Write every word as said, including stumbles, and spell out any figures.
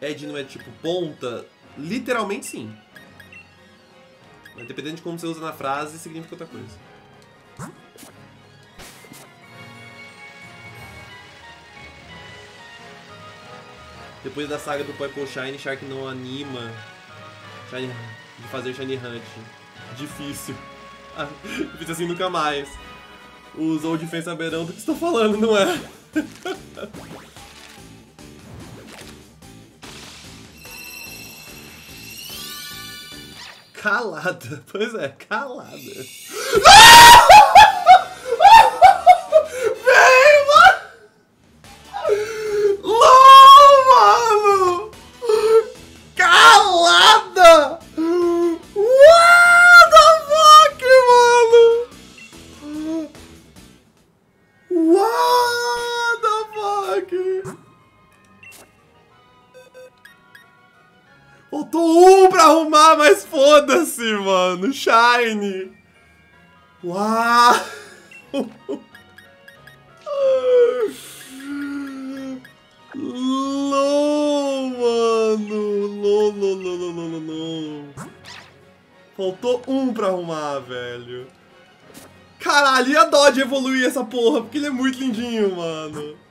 Edge não é tipo ponta? Literalmente sim. Mas dependendo de como você usa na frase, significa outra coisa. Depois da saga do Purple Shine, Shark não anima Shine, de fazer Shiny Hunt. Difícil. Difícil assim nunca mais. Os Old Fans saberão do que estou falando, não é? Calada. Pois é, calada. Shiny! Uau! Lol, mano! Lol, lol, lol, lol, lol. Faltou um pra arrumar, velho. Caralho, e a dó de evoluir essa porra, porque ele é muito lindinho, mano.